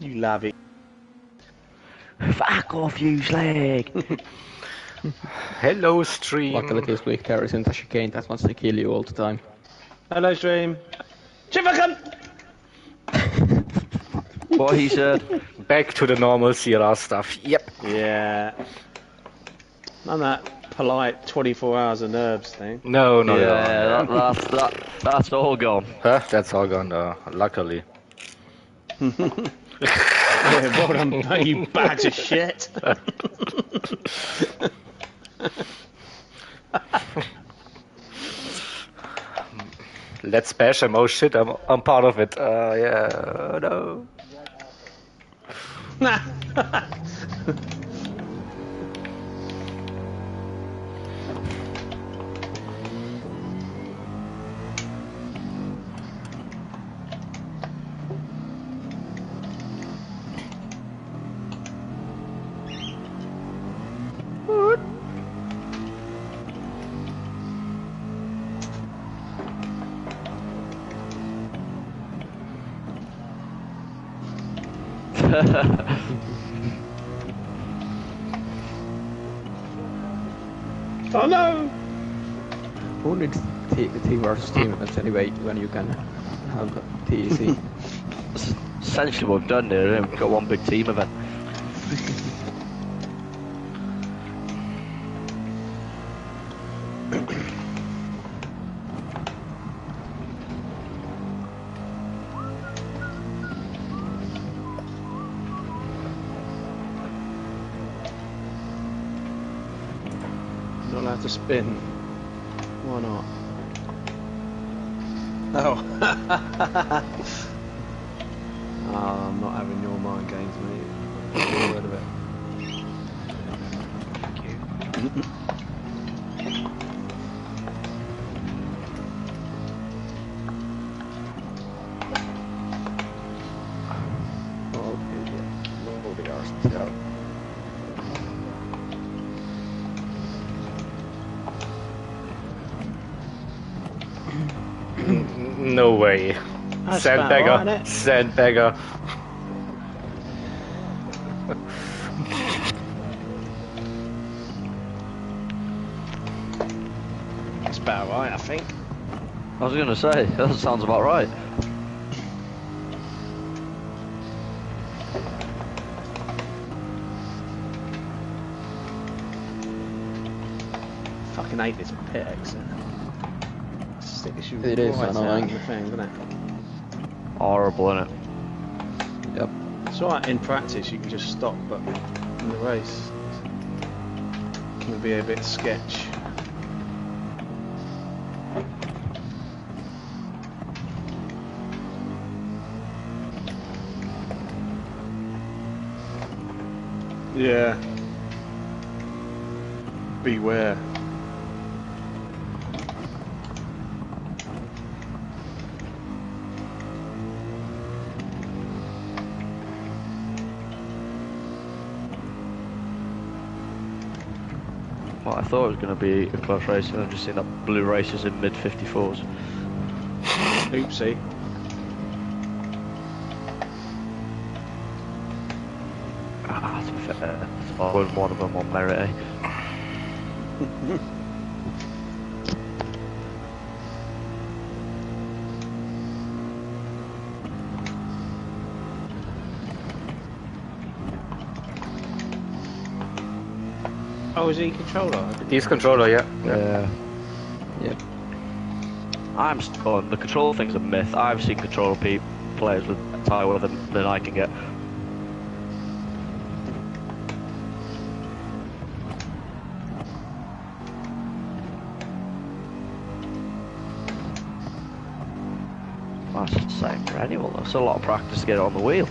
You love it. Fuck off, you slag! Hello, stream! Luckily this week there isn't a chicane that wants to kill you all the time. Hello, stream! Chivacum! What he said. Back to the normal CLR stuff, yep. Yeah. None of that polite 24 hours and herbs thing. No, no, yeah, no. Yeah, that's all gone. Huh? That's all gone, luckily. Yeah, well done, mate, you bags of shit. Let's bash him. Oh shit, I'm part of it. Yeah, no. Nah. Oh no! Who needs team versus team anyway when you can have TEC? Essentially what we've done there, we've got one big team event. To spin. Why not? Oh. Oh, I'm not having your mind games, mate. Get rid of it. Thank you. Oh, the arse out. No way. Sandbagger. Right, sandbagger. That's about right, I think. I was gonna say, that sounds about right. I fucking hate this pit exit. It is annoying. Thing, isn't it? Horrible, isn't it? Yep. It's alright in practice, you can just stop, but in the race, it can be a bit sketch. Yeah. Beware. I thought it was going to be a close race, and I've just seen that blue races in mid 54s. Oopsie. Ah, to be fair, I won one of them on merit, eh? Oh, is he controller? He's controller, yeah. Yeah. Yep. I'm stunned. The control thing's a myth. I've seen controller players with higher than I can get. That's the same for anyone. That's a lot of practice to get it on the wheel.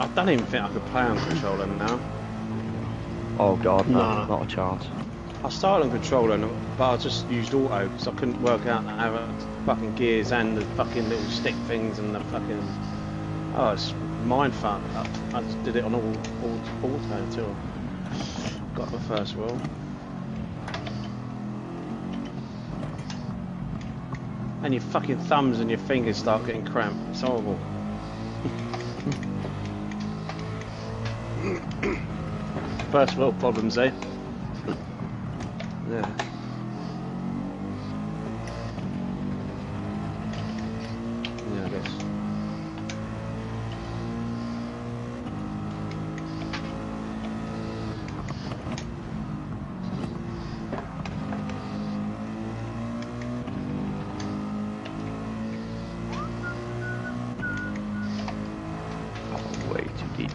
I don't even think I could play on controller now. Oh god, no, nah. Not a chance. I started on controller, but I just used auto because I couldn't work out how the fucking gears and the fucking little stick things and the fucking... Oh, it's mindfuck. I just did it on all auto until I got my first wheel. And your fucking thumbs and your fingers start getting cramped. It's horrible. First world problems, eh? Yeah. Yeah, I guess. Oh, way too deep.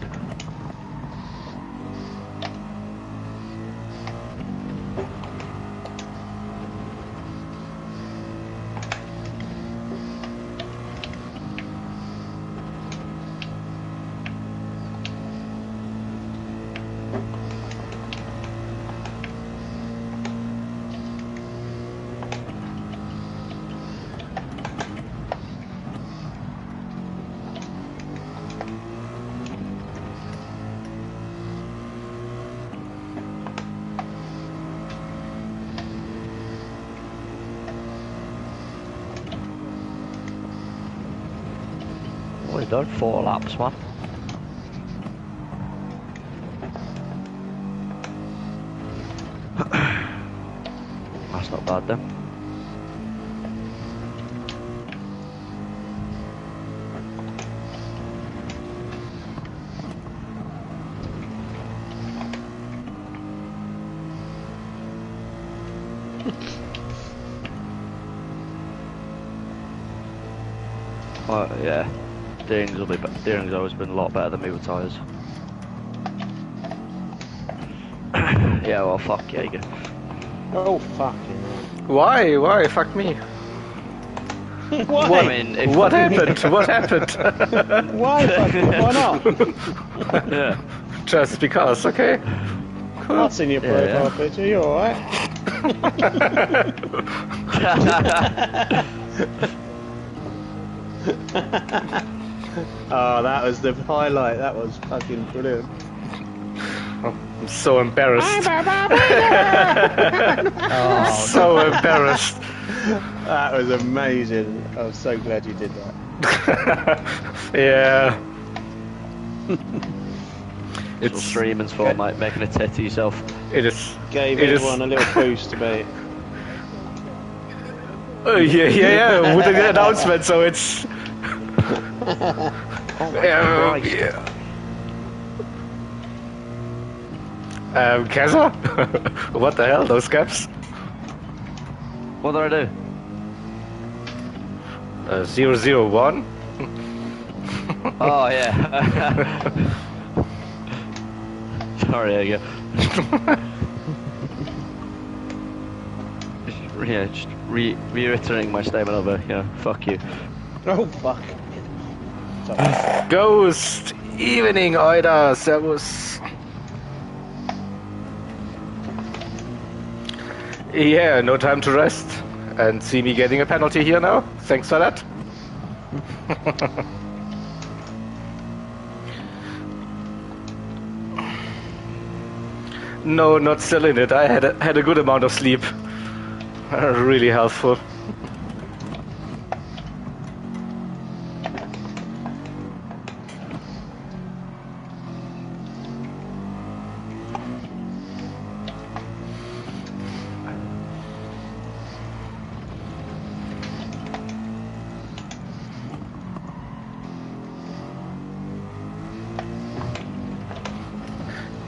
We've done 4 laps, man. That's not bad then. Oh yeah. Deering's always been a lot better than me with tyres. Yeah, well, fuck Jaeger. Oh, fuck. Why? Why? Fuck me. Why? What, I mean, what happened? What happened? Why? Why not? Yeah. Just because, okay. Cool. That's in your profile picture, you alright? Oh, that was the highlight. That was fucking brilliant. I'm so embarrassed. Oh, so embarrassed. That was amazing. I was so glad you did that. Yeah. It's streaming's fault, mate. Making a tit of yourself. It is. Gave everyone a little boost, mate. Oh yeah. With the announcement, so it's. Oh my Christ. Yeah. Keza? What the hell, those caps? What did I do? 001? Oh, yeah. Sorry, I go. Yeah, just reiterating my statement over. Yeah, fuck you. Oh, fuck. Ghost! Evening, Oida! Servus! Yeah, no time to rest. And see me getting a penalty here now. Thanks for that. No, not still in it. I had a good amount of sleep. Really helpful.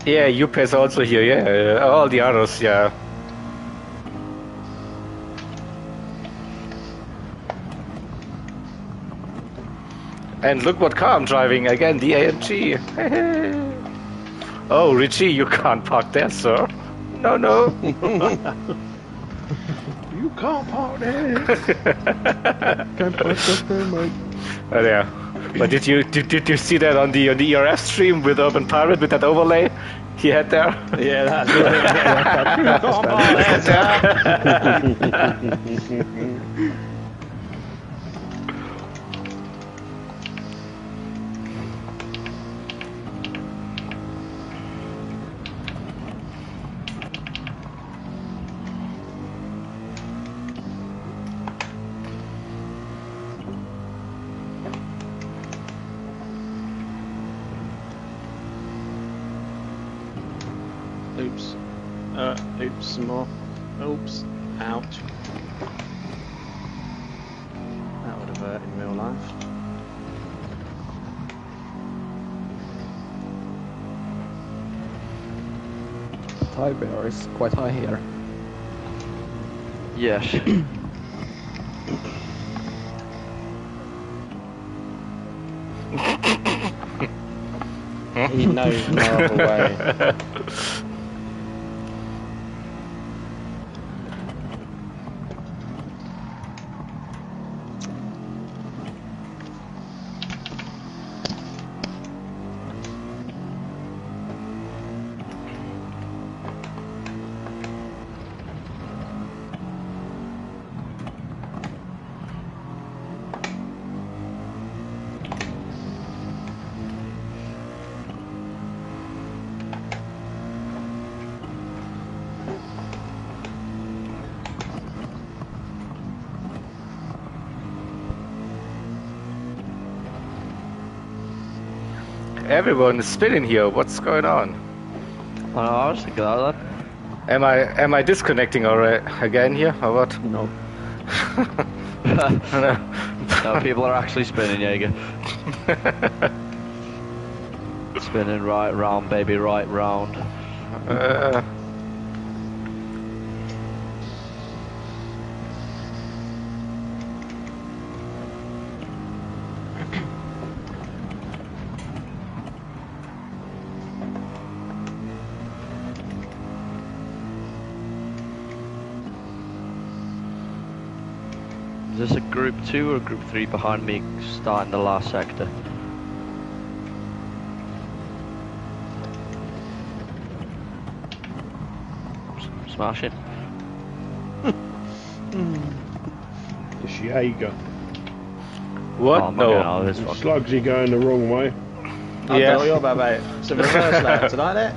Yeah, UPS also here, yeah, all the others, yeah. And look what car I'm driving again, the AMG. Oh, Richie, you can't park there, sir. No. You can't park there. Can't park there, mate. Oh, yeah. But did you see that on the ERF stream with Urban Pirate with that overlay he had there? Yeah, that's right. Yeah, that's bad. Oops. Oops, some more. Oops. Ouch. That would have hurt in real life. The tire bar is quite high here. Yes. He knows no other way. Everyone is spinning here. What's going on? 1 hour, check it out. Am I disconnecting already again here or what? No. No, people are actually spinning, Jaeger. Spinning right round, baby, right round. Is this a group 2 or group 3 behind me starting the last sector? Smash it. It's Jaeger. What? Oh, no. It's Slugsy going the wrong way. I'll tell you about it. It's a reverse lap tonight, eh?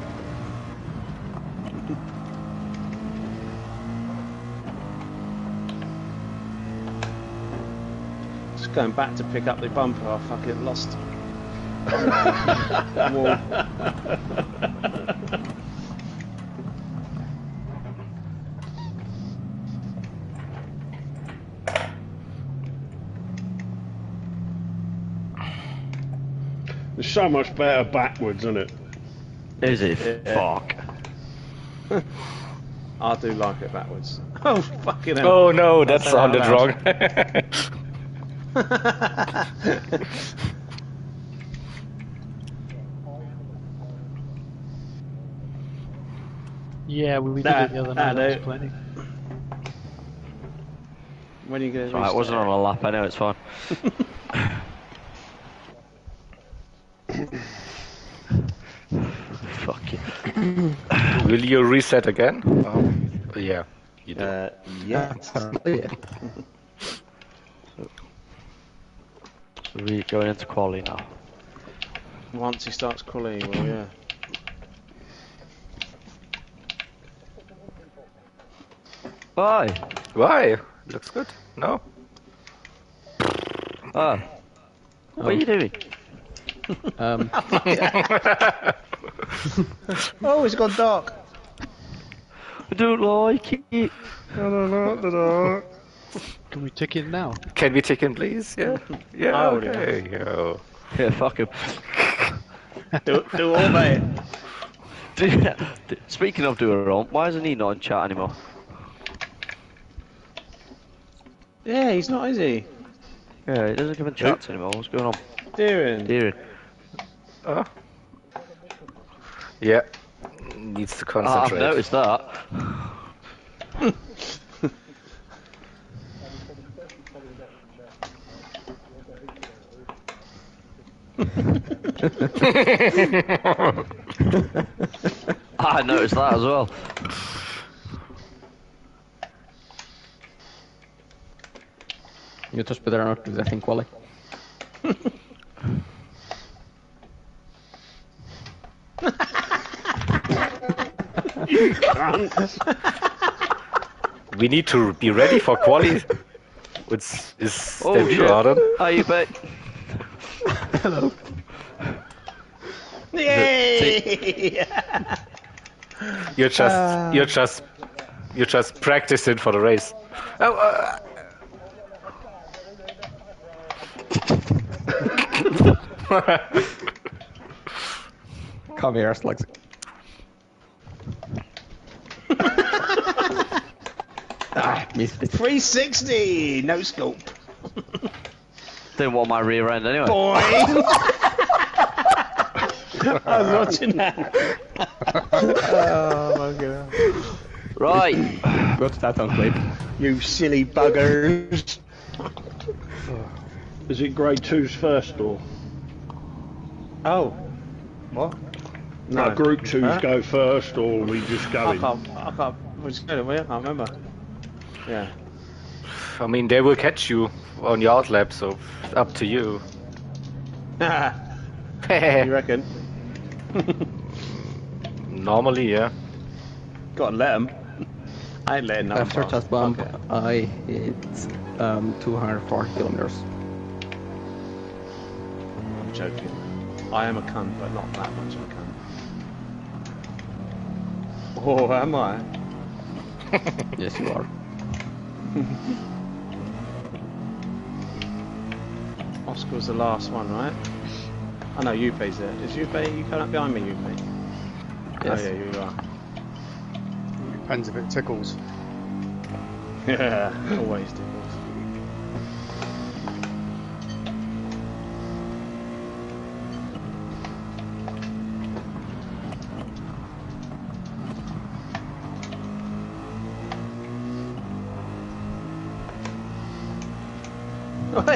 Going back to pick up the bumper, I fucking lost. It's so much better backwards, isn't it? Is it? Yeah. Fuck. I do like it backwards. Oh, fucking hell. Oh no, that sounded wrong. Yeah, we did it the other night. That was plenty. When are you going to? It wasn't on a lap. I know, it's fine. Fuck you. Will you reset again? Yeah, you do. Yeah. We're going into quali now. Once he starts quali, well, yeah. Why? Why? Looks good. No? Ah. What are you doing? Oh, it's gone dark. I don't like it. I don't like the dark. Can we take in now? Can we take in, please? Yeah. Yeah. Oh, okay. Yeah. Yeah. Fuck him. do all, mate. Speaking of doing all, why isn't he not in chat anymore? Yeah, he's not, is he? Yeah, he doesn't give in chats anymore. What's going on? Deering. Huh? Yeah. Needs to concentrate. I've noticed that. I noticed that as well. You just better not do that in quali. You can't. We need to be ready for quali. Which is Are you back? Hello. Yay! You're just practicing for the race. Oh, Come here, Slugsy. Missed it. 360, no scope. Didn't want my rear end anyway. Boy. I was watching that. Oh my god. Right. Watch that on clip. You silly buggers. Is it grade 2's first or? Oh. What? No, no. Group 2's go first or we just go in? I can't. We're just going, I can't remember. Yeah. I mean, they will catch you on your outlap, so up to you. You reckon? Normally, yeah. Gotta let him. I let him. After that bump, okay. I hit 204 kilometers. I'm joking. I am a cunt, but not that much of a cunt. Oh, am I? Yes, you are. Oscar's the last one, right? I know Yuppie's there. Is Yuppie? You come up behind me, Yuppie? Yes. Oh yeah, you are. Depends if it tickles. Yeah, always tickles.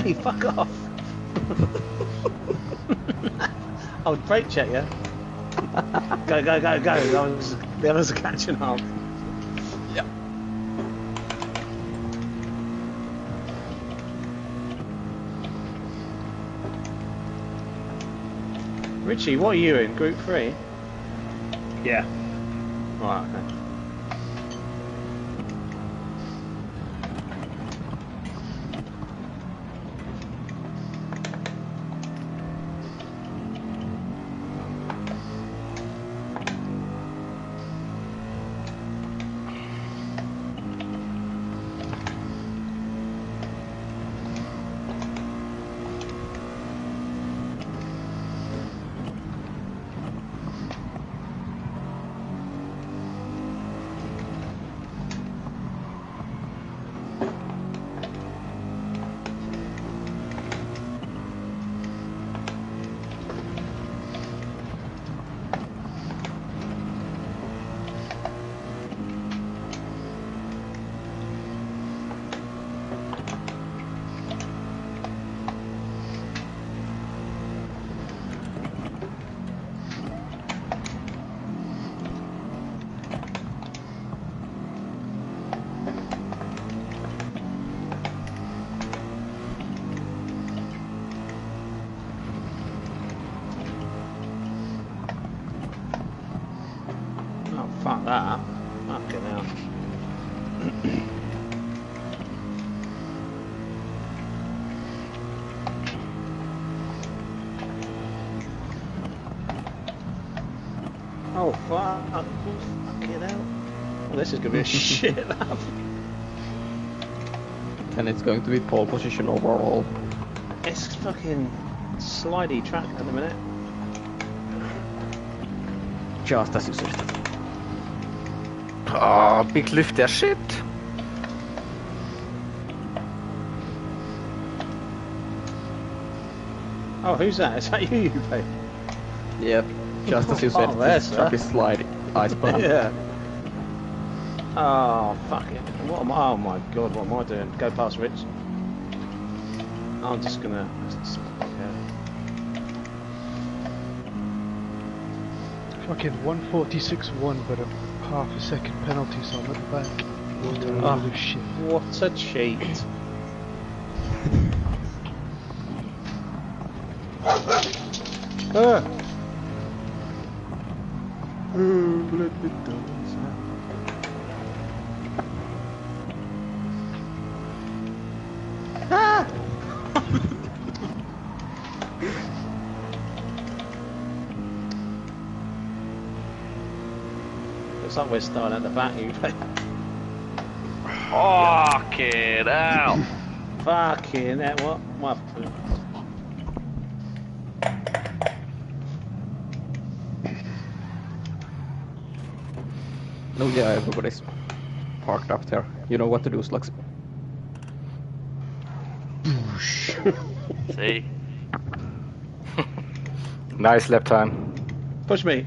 Hey, fuck off! I'll brake check you. Yeah? Go, go, go, go! The others are catching up. Yep. Richie, what are you in? Group 3? Yeah. Right, okay. Shit up. And it's going to be pole position overall. It's fucking slidey track at the minute. Just as expected. Ah, big lift der shit. Oh, who's that? Is that you, babe? Yep. Just as you said, this truck is sliding. Icebound. Yeah. Oh, fuck it. What am I? Oh my god, what am I doing? Go past Rich. I'm just gonna. Okay. Fucking 146.1, but a half a second penalty, so I'm at the back. Oh, shit. What a cheat. It's always starting at the back usually. Fucking hell! Fucking hell, what? No, yeah, everybody's parked up there. You know what to do, Slugs. See? Nice lap time. Push me.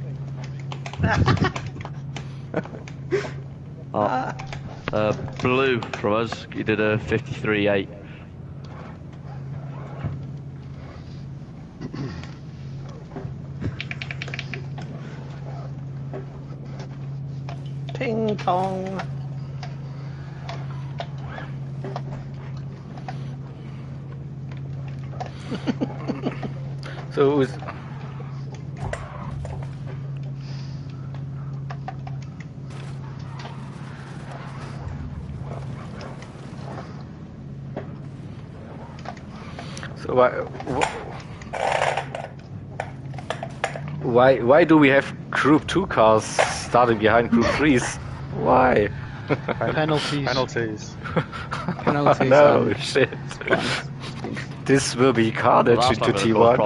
Blue from us, you did a 53.8. Ping pong. So it was. Why do we have Group 2 cars starting behind Group 3s? Why? Penalties. Penalties. Penalties. No, shit. This will be carnage to T1.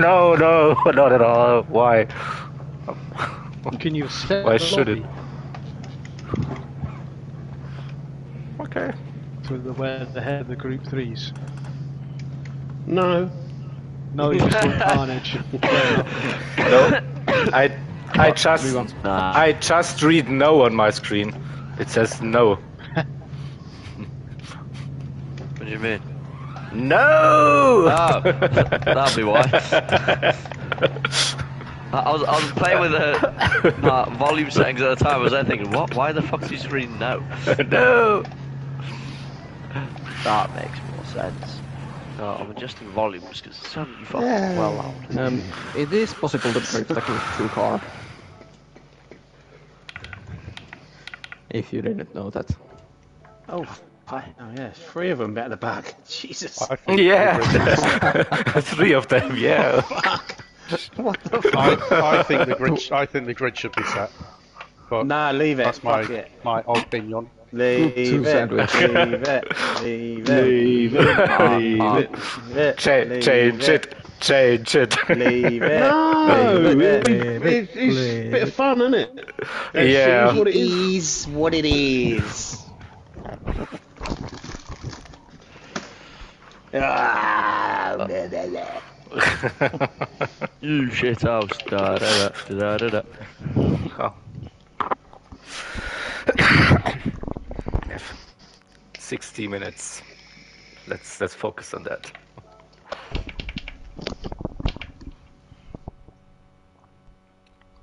No, not at all. Why? Can you set why should lobby? It? Okay. To the head of the Group 3s. No, it's just carnage. No, I just read no on my screen. It says no. What do you mean? No! Oh, that'll be why. I was playing with my volume settings at the time. I was then thinking, what? Why the fuck is he just reading no? No. That makes more sense. No, I'm adjusting volumes because it's so fucking well loud. It is possible to break the Group 2 car. If you didn't know that. Oh yeah, 3 of them at the back. Jesus. Yeah. 3 of them. Yeah. Fuck. What the fuck? I think the grid should be set. But nah, leave it. That's my opinion. Leave it. Change it. Leave it. No, it's a bit of fun, isn't it? Yeah. It is what it is. You shithouse. Da da da da da. Oh. 60 minutes. Let's focus on that.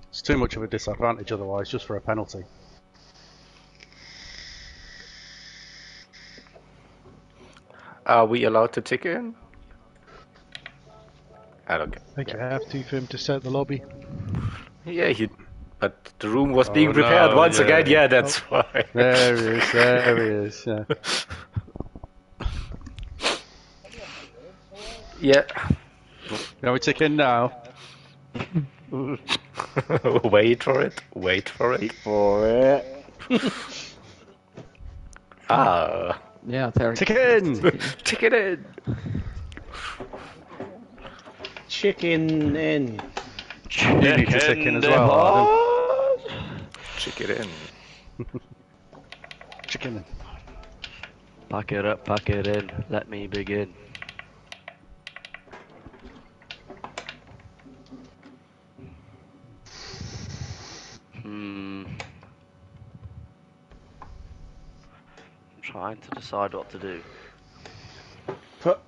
It's too much of a disadvantage otherwise, just for a penalty. Are we allowed to tick in? I don't care. I think you have to for him to set the lobby. Yeah, but the room was being repaired once again. Yeah, that's why. There he is. Yeah. Yeah. Now we tick in now. Wait for it. Ah. Yeah, Terry. Tick it in. Chicken in. You need to tick in as well. Chicken in. Pack it up, pack it in. Let me begin. I'm trying to decide what to do. Put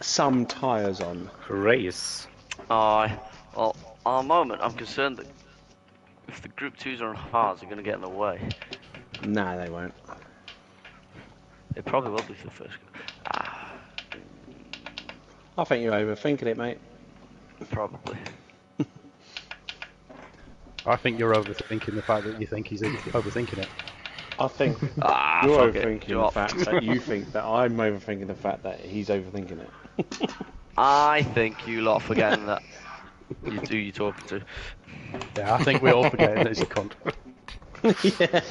some tyres on. Race. Well, at the moment, I'm concerned that if the Group 2s are on hards, they're going to get in the way. Nah, they won't. They probably will be for the first go. I think you're overthinking it, mate. Probably. I think you're overthinking the fact that you think he's overthinking it. I think you're overthinking the fact that you think that I'm overthinking the fact that he's overthinking it. I think you lot are forgetting that. You do, you're talking to. Yeah, I think we all forget that he's a cunt. Yeah.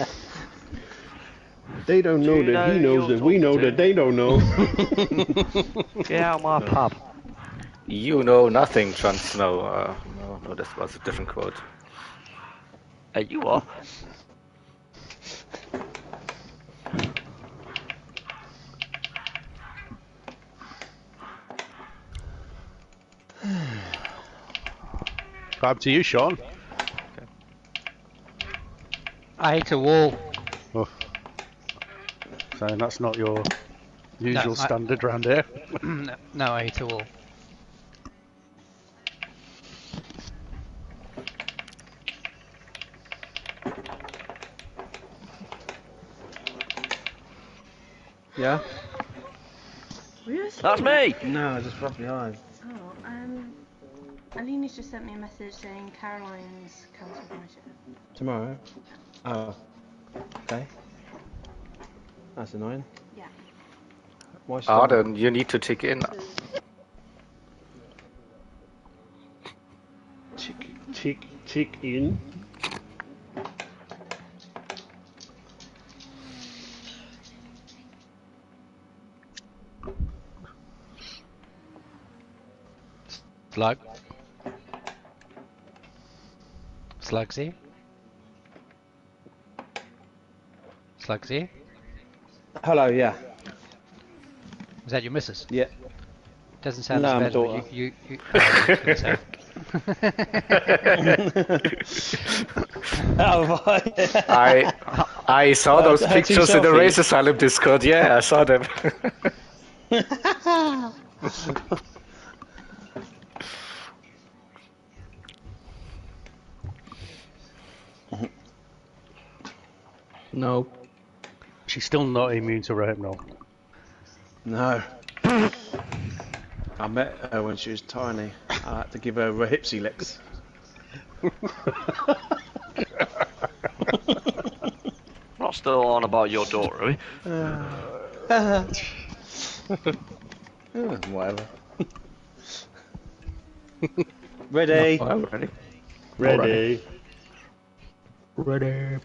They don't know that he knows that we know that they don't know. Get out my pub. You know nothing, Jon Snow. No, this was a different quote. You are. Up to you, Sean. Okay. I hit a wall. Oh. So that's not your usual standard round here. No, I hit a wall. Yeah? That's me! No, just right behind. Oh, Alina's just sent me a message saying Caroline's cancelled my shift. Tomorrow? Oh. Okay. That's annoying. Yeah. Arden, you need to check in. Check in? Slug. Slugsy. Slugsy. Hello, yeah. Is that your missus? Yeah. Doesn't sound as bad as you oh, oh, I saw those pictures in the Race Asylum Discord. Yeah, I saw them. No. She's still not immune to rohypnol. No. I met her when she was tiny. I had to give her rohypsy licks. Not still on about your daughter, are we? Whatever. Ready? No, ready. Ready. Ready. Ready.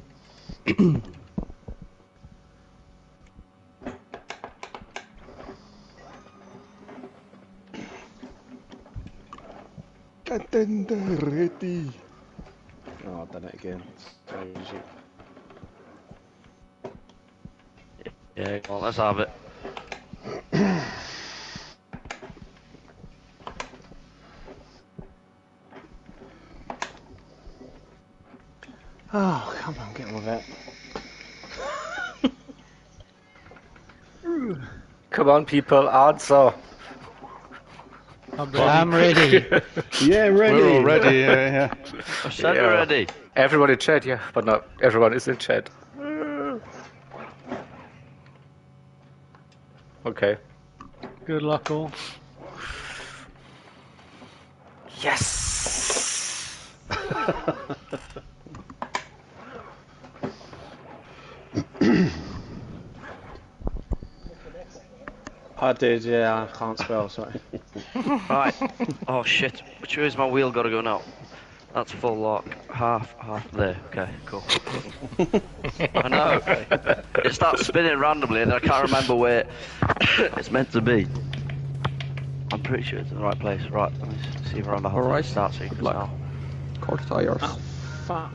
Attend ready. Oh, I've done it again. Yeah, come on, let's have it. Oh, come on, get on with it. Come on, people, answer. I'm ready. Yeah, ready. We're all ready. Yeah, yeah. I said we're ready. Everyone in chat, yeah, but not everyone is in chat. Okay. Good luck, all. Yes. I did, yeah, I can't spell, sorry. Right. Oh shit. Which way is my wheel gotta go now? That's full lock. Half there. Okay, cool. I know. It starts spinning randomly and I can't remember where it's meant to be. I'm pretty sure it's in the right place. Right, let me see if I remember how to start sequence now. Course tires. Oh, fuck.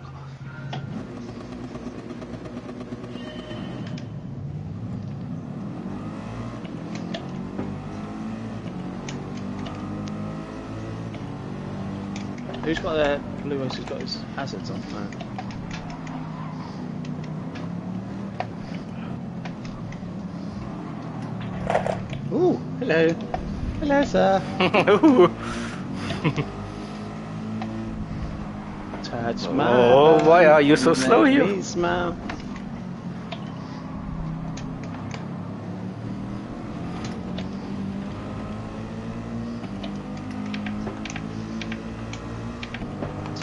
Who's got their Lewis has got his hazards on now? Ooh, hello. Hello, sir. Touch my. Oh, why are you so slow here? Please smile.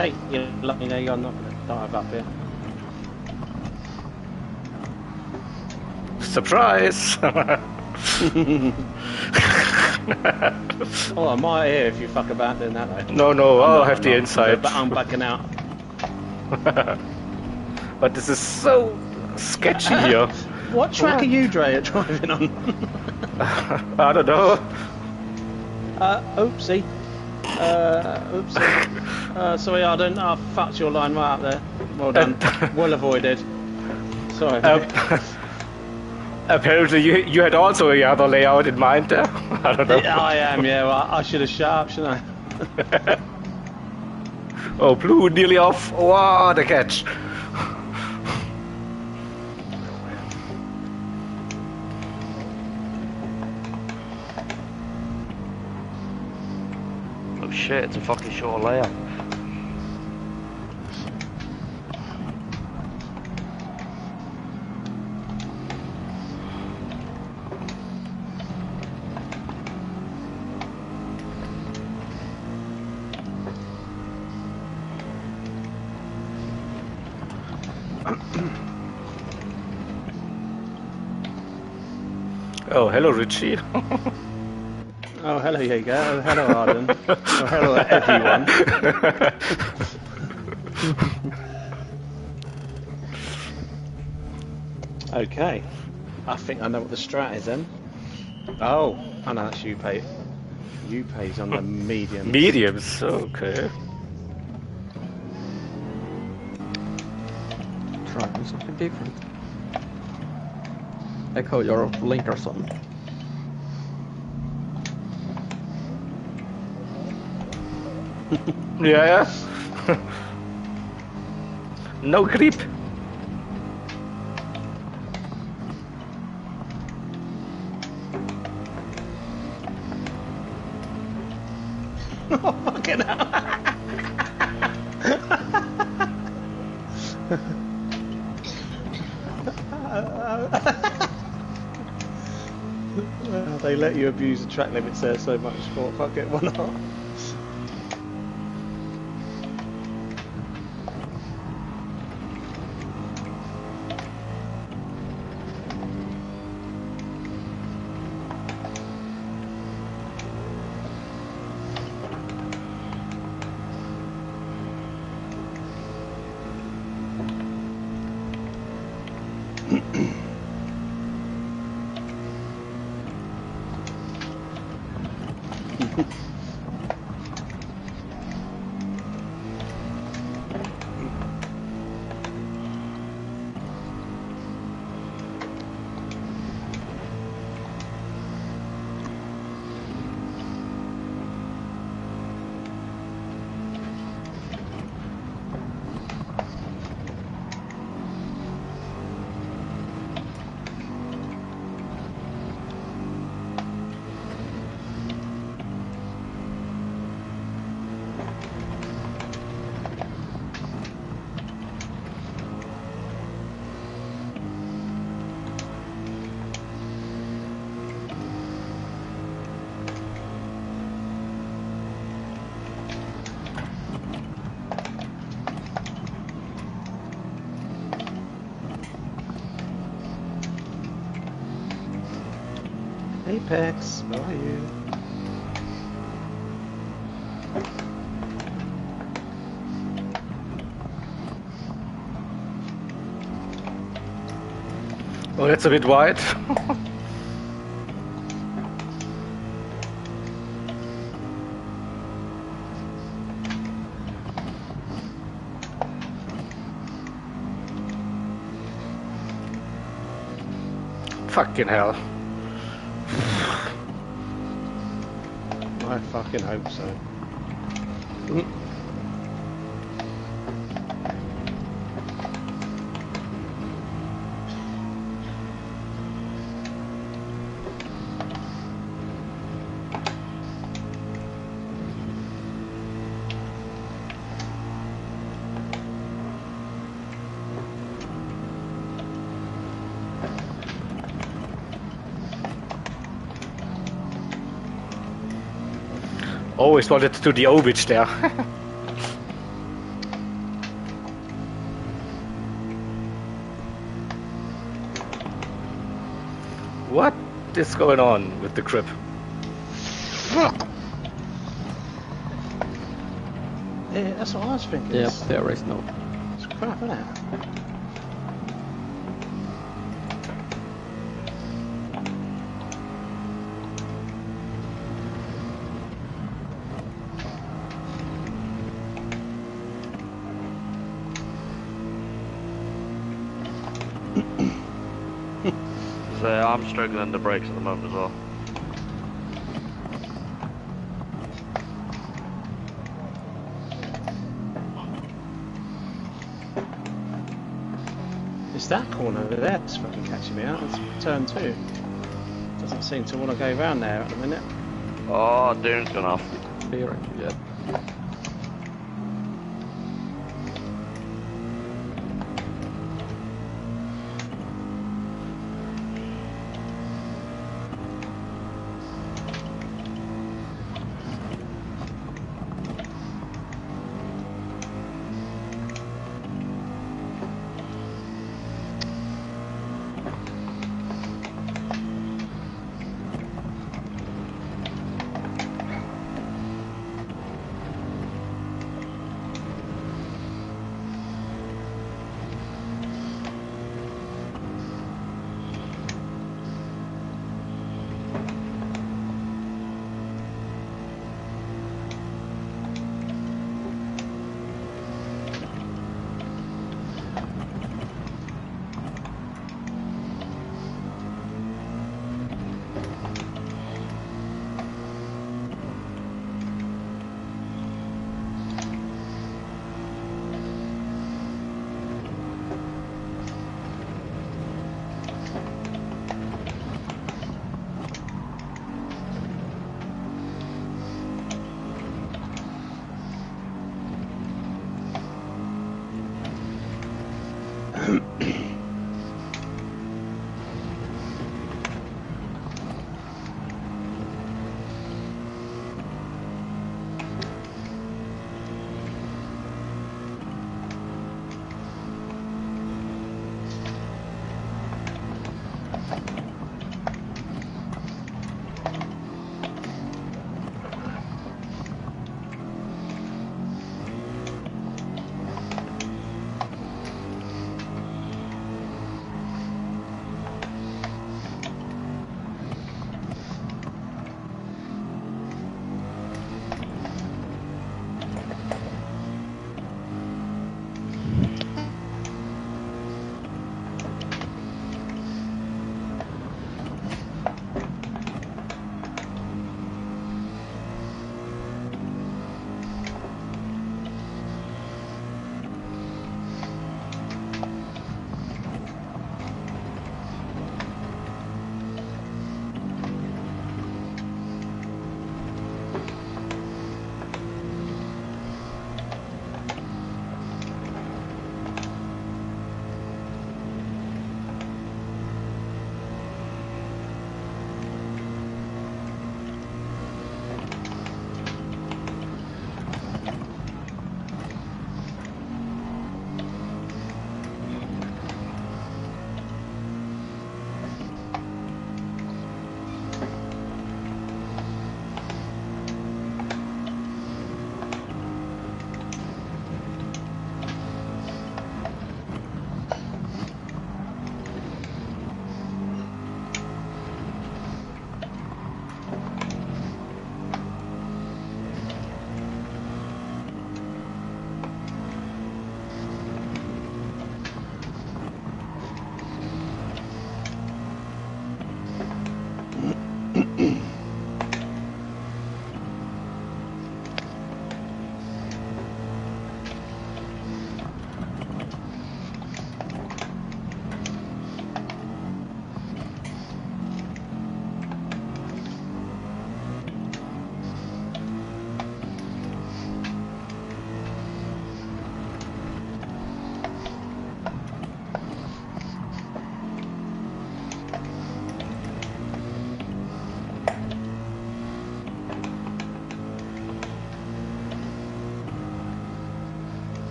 Hey, you know you're not going to dive up here. Surprise! Oh, I'm right here if you fuck about doing that though. No, no, I'll have the inside. But I'm backing out. But this is so sketchy here. What track are you, Drea, driving on? I don't know. Oopsie. Oopsie. Sorry, Arden. I fucked your line right up there. Well done. Well avoided. Sorry. Apparently you had also a other layout in mind there. I don't know. Yeah, I am, yeah. Well, I should have shut up, shouldn't I? Oh, blue nearly off. Wow, the catch. Oh shit, it's a fucking short layout. Oh, hello, Richie. Oh, hello, Jaeger. Oh, hello, Arden. Oh, hello, everyone. Okay. I think I know what the strat is, then. Oh, I know that's U-Pay. U-Pay's on the medium. Mediums, okay. Trying something different. Echo your link or something. Yeah. No creep. Oh, fucking hell. Well, they let you abuse the track limits there so much, but fuck it, why not? Apex, where are you? Oh, that's a bit wide. Fucking hell. I fucking hope so. Always wanted to do the ovage there. What is going on with the crib? Yeah, that's what I was thinking. Yeah, there is no. It's crap, isn't it? So I'm struggling to brakes at the moment as well. It's that corner over there that's fucking catching me out. It's turn two. Doesn't seem to want to go round there at the minute. Oh, Darren's gone off. Yeah.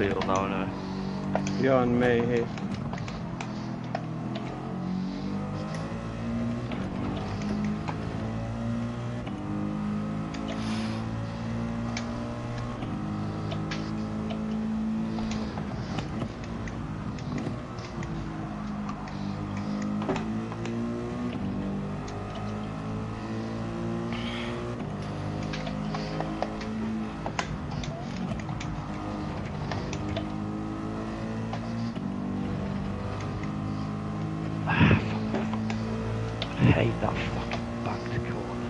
field though, no? You're on me here. I hate that fucking back to corner.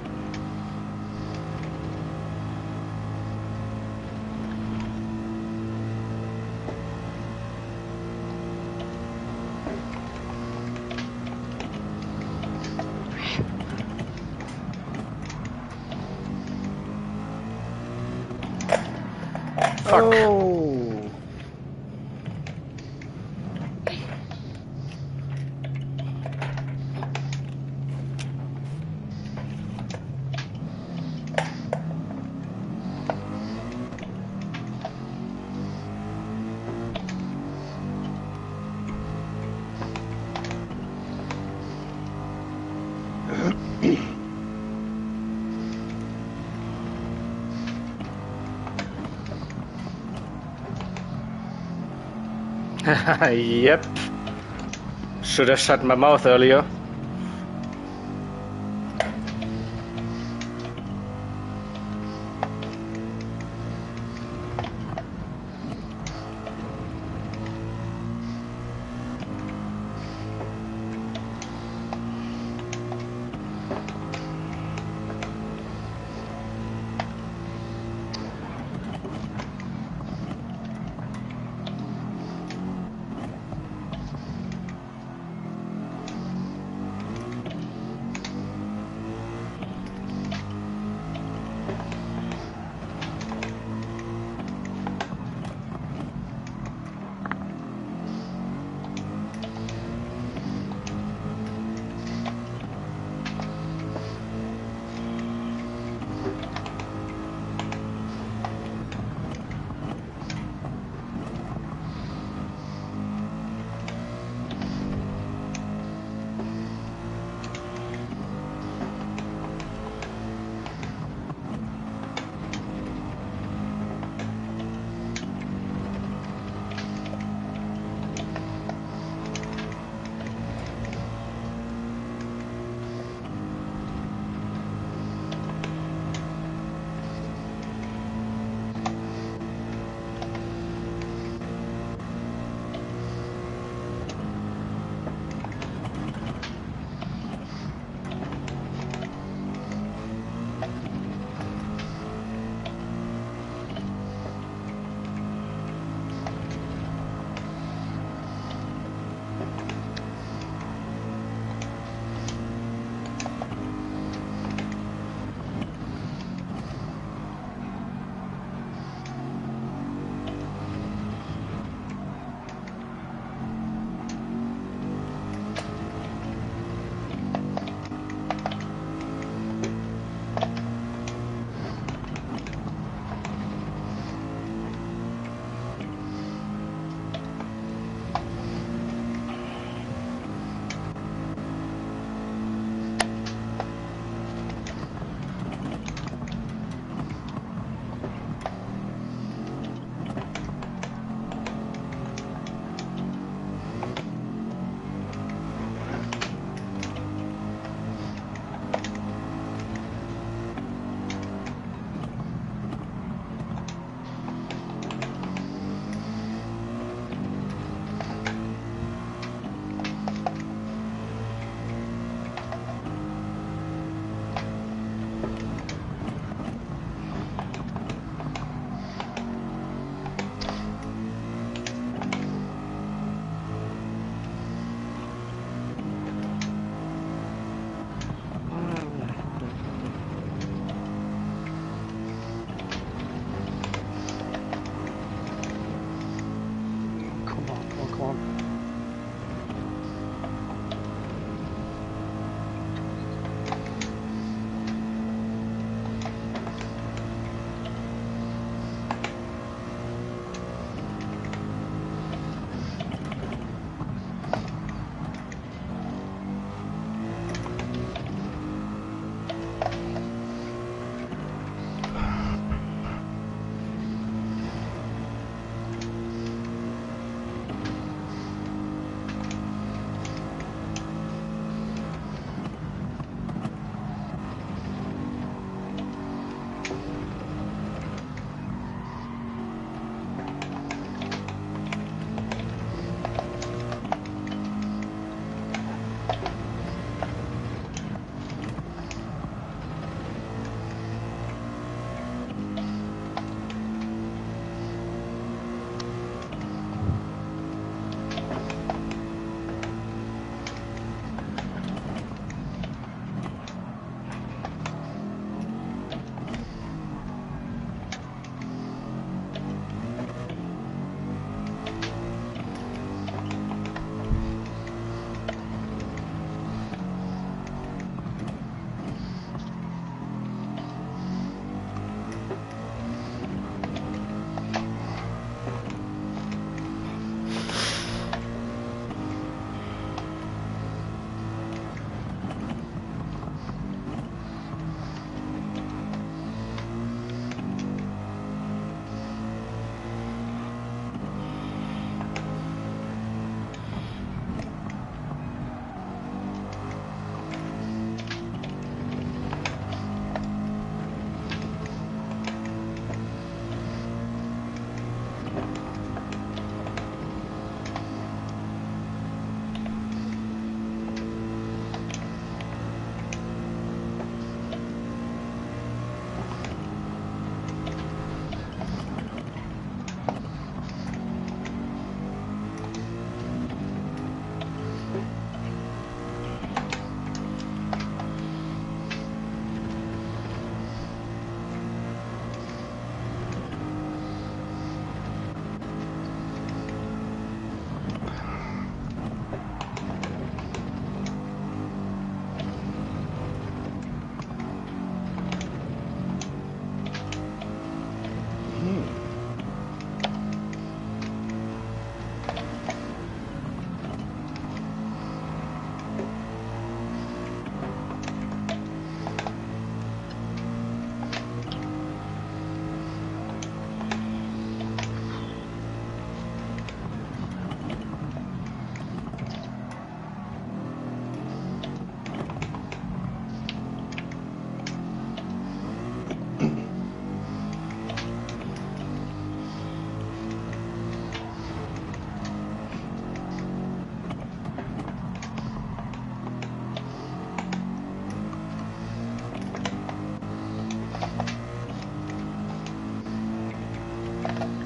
Fuck. Oh. Yep. Should have shut my mouth earlier.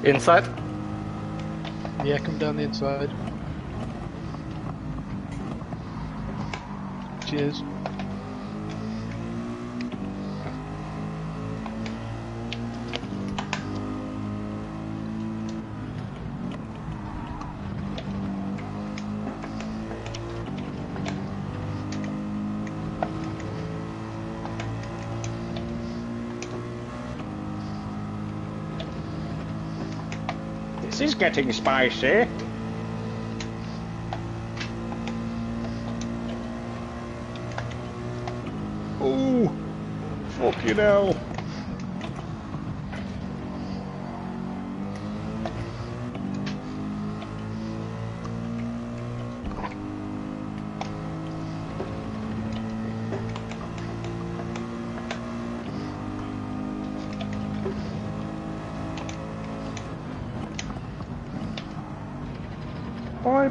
Inside? Yeah, come down the inside. Cheers. This is getting spicy. Ooh, fuck you now.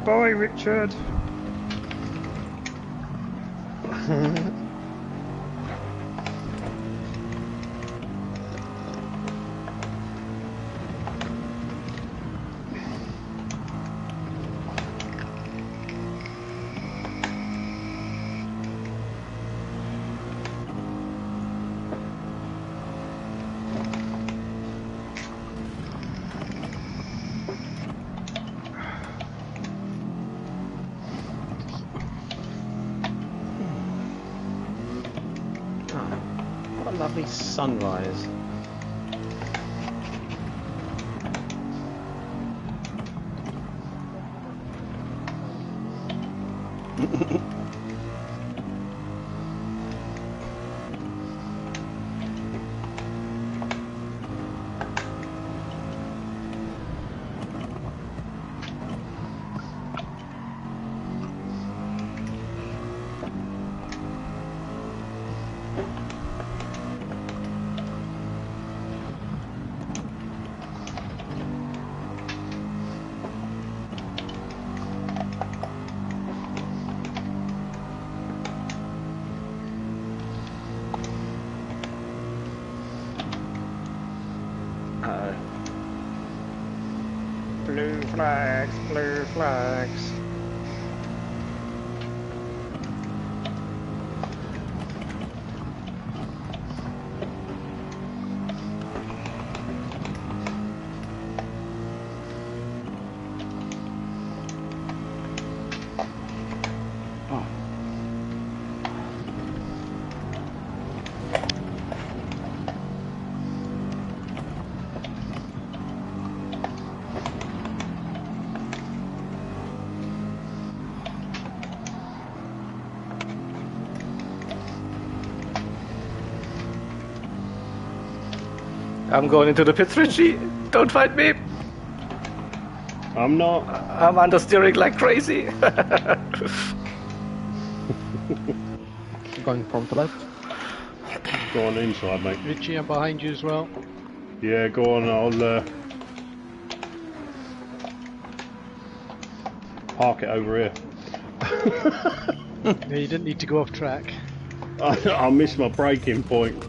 Bye, Richard. Lovely sunrise. flags, blue flags. I'm going into the pits, Richie. Don't fight me. I'm not. I'm under steering like crazy. Going from the left. Go on inside, mate. Richie, I'm behind you as well. Yeah, go on. I'll park it over here. No, you didn't need to go off track. I missed my braking point.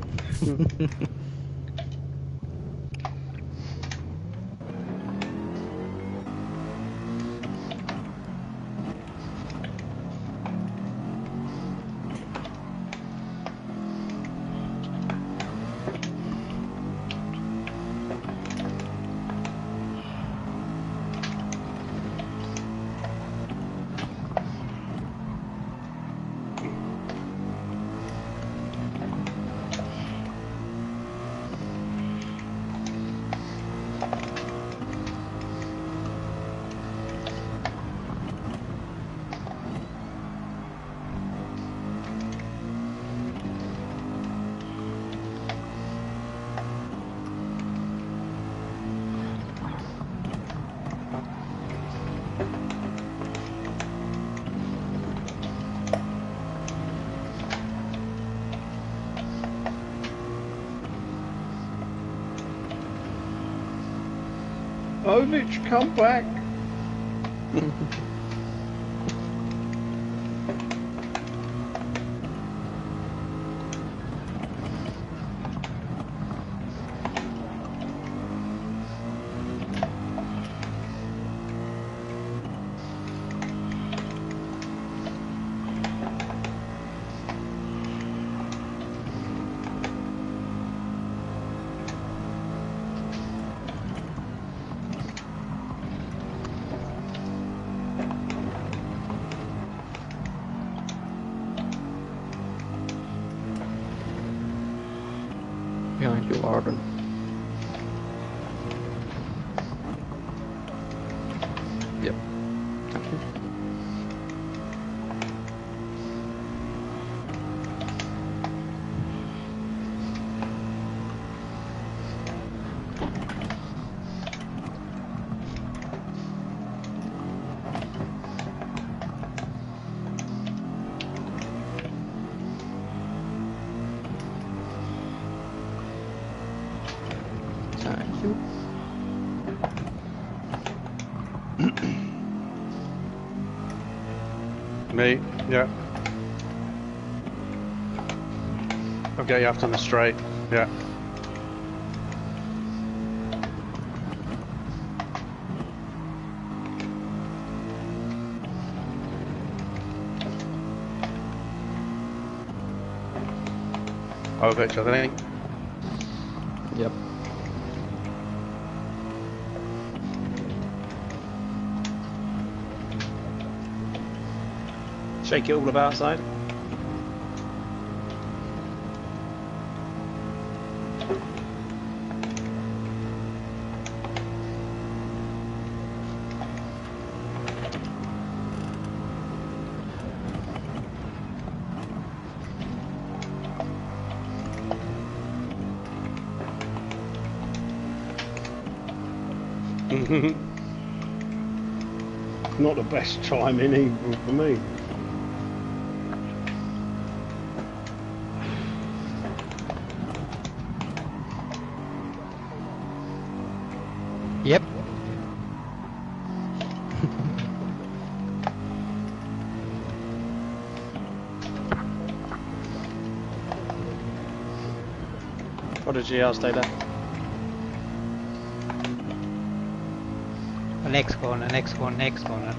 Onage, come back! Behind you, Arden. Yep. Thank you. Me? Yeah. I'll get you after the straight. Yeah. Over each other, I think. Yep. Shake it all of our side. Not the best time in even for me. Yep. Prodigy, I'll stay there. Next corner, next corner, next corner.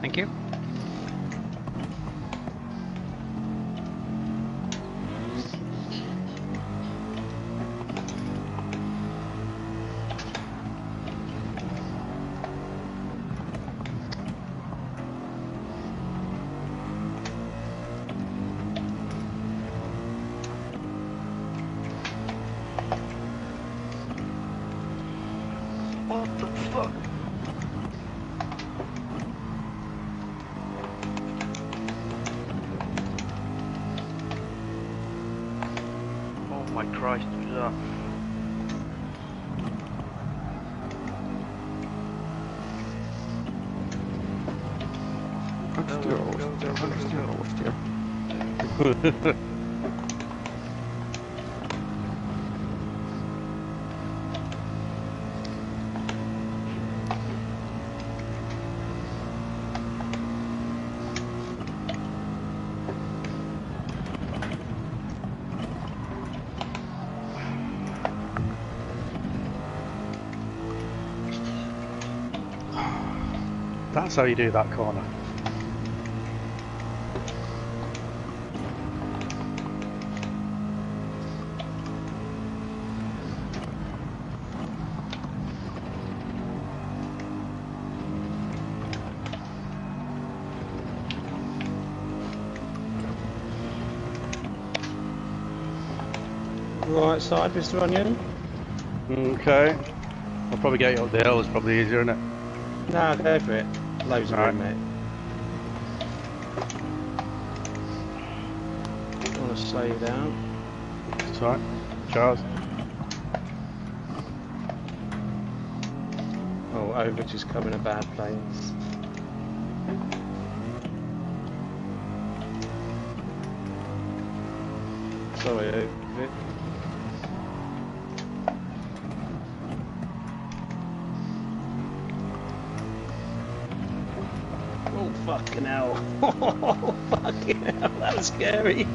Thank you. That's how you do that corner. Right side, Mr. Onion. Okay. I'll probably get you up the hill, it's probably easier, isn't it? No, go for it. Loads of room, mate. I want to slow you down. That's right, Charles. Oh, over just coming a bad place. Sorry, over it. Fucking hell. Oh, fucking hell, that was scary. He's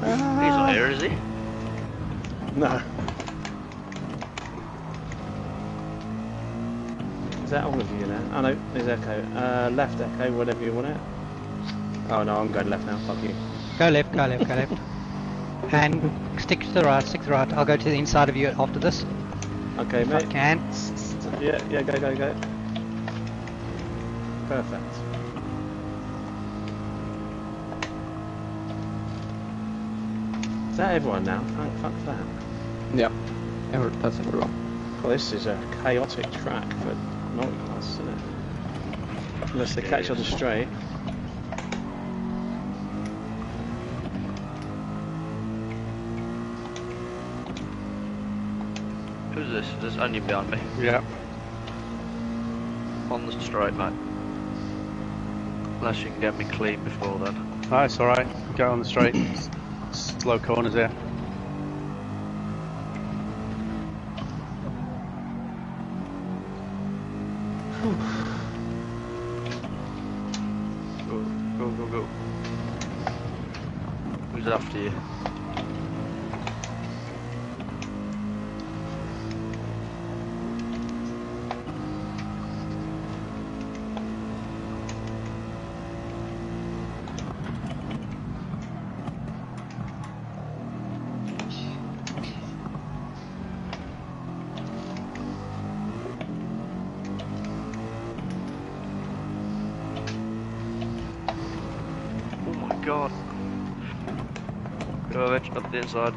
not here, is he? No. Is that all of you now? Oh no, there's Echo. Left Echo, whatever you want it. Oh no, I'm going left now, fuck you. Go left, go left, go left. And stick to the right, stick to the right. I'll go to the inside of you after this. Okay, if mate. I can. Yeah, yeah, go, go, go. Perfect. Is that everyone now? Thank fuck for that. Yep. Yeah, that's everyone. Well, this is a chaotic track for multi-class, isn't it? Unless they catch on the straight. Who's this? There's Onion behind me. Yep. On the straight, mate. Unless you can get me clean before then. No, it's alright. Go on the straight. Slow corners here. Go, go, go, go. Who's after you? Inside.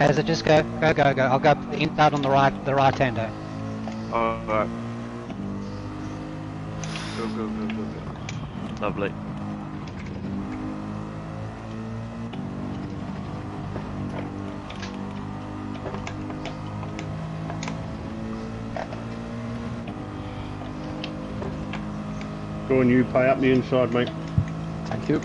As I just go, go, go, go. I'll go inside on the right hander. All right. Go, go, go, go, go. Lovely. Go and you pie up the inside, mate. Thank you.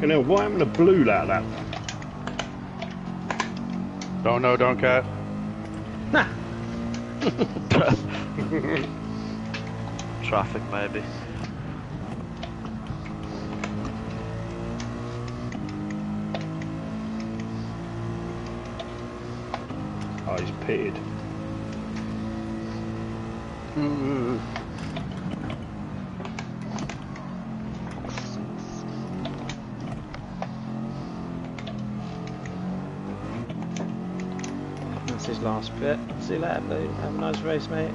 Fucking hell, why haven't I blue like that? Don't know, don't care. Nah. Traffic, maybe. Oh, he's pitted. That's his last bit. See you later, Blue. Have a nice race, mate.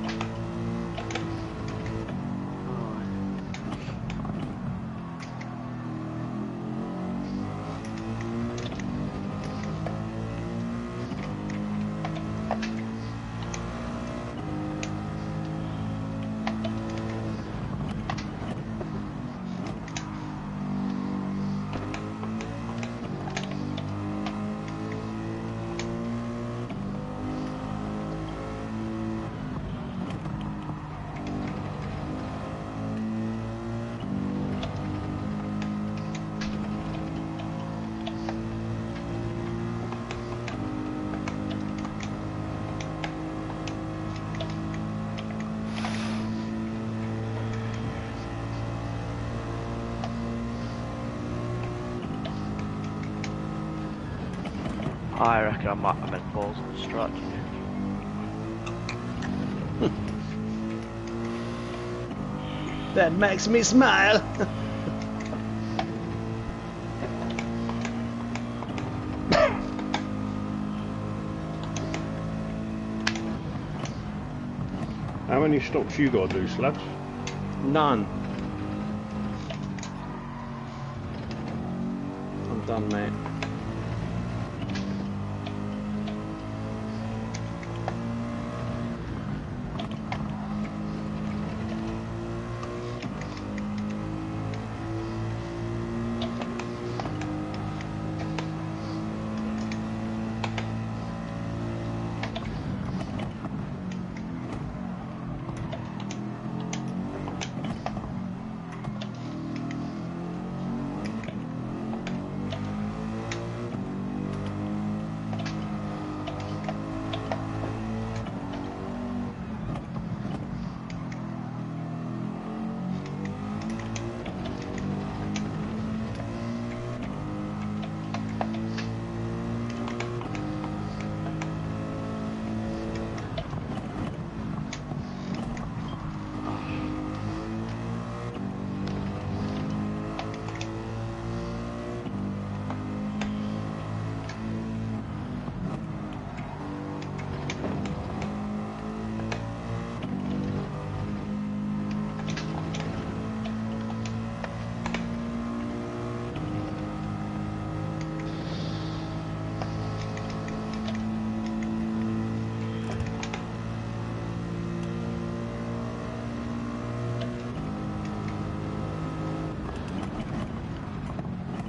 I reckon I'm at balls on the strike. That makes me smile. How many stops you got to do, Slabs? None. I'm done, mate.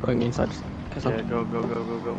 Going inside. Yeah, go, go, go, go, go.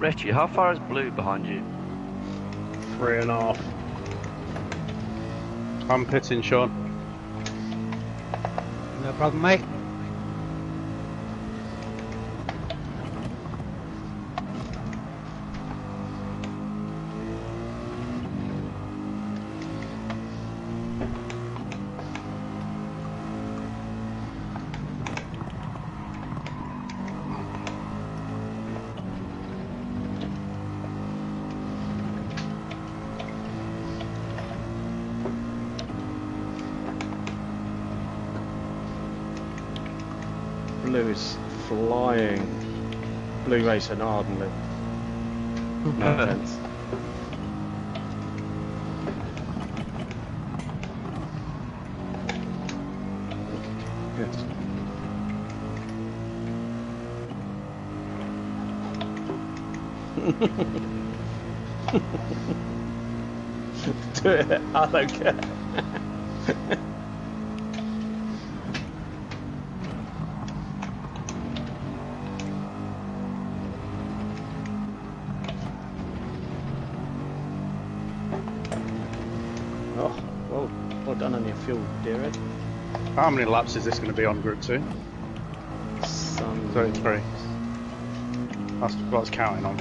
Richie, how far is Blue behind you? 3.5. I'm pitting, Sean. No problem, mate. blue is flying. Blue racer in Ardenley. No offense. Yes. Do it, I don't care. Fuel, dear Ed. How many laps is this going to be on Group 2? 33. That's what I was counting on.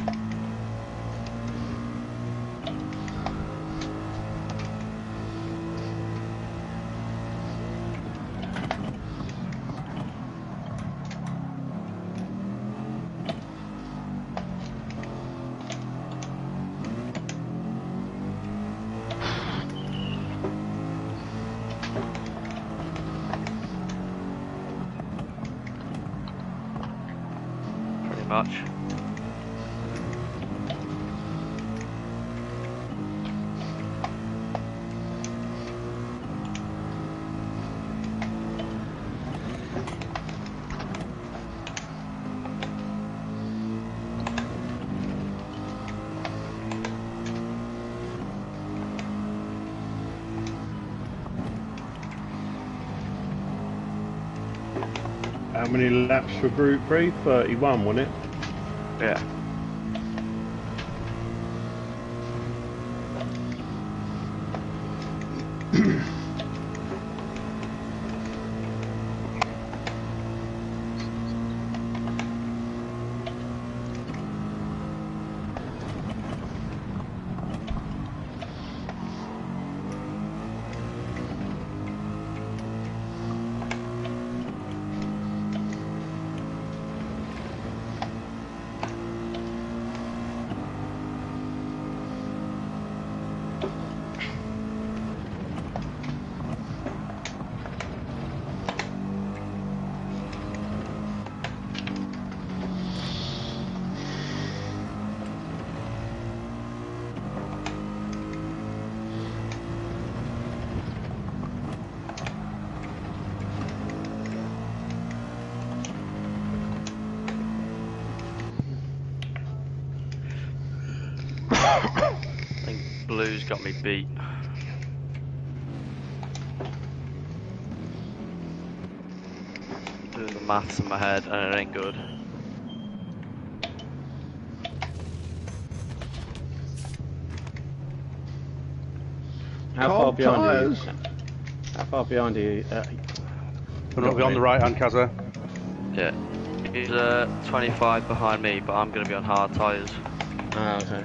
How many laps for Group 3? 31, wasn't it? Yeah. Blue's got me beat. Doing the maths in my head and it ain't good. How far behind are you? How far behind are you? We're not on the right hand, Kazza. Yeah. He's 25 behind me, but I'm going to be on hard tyres. Ah, okay.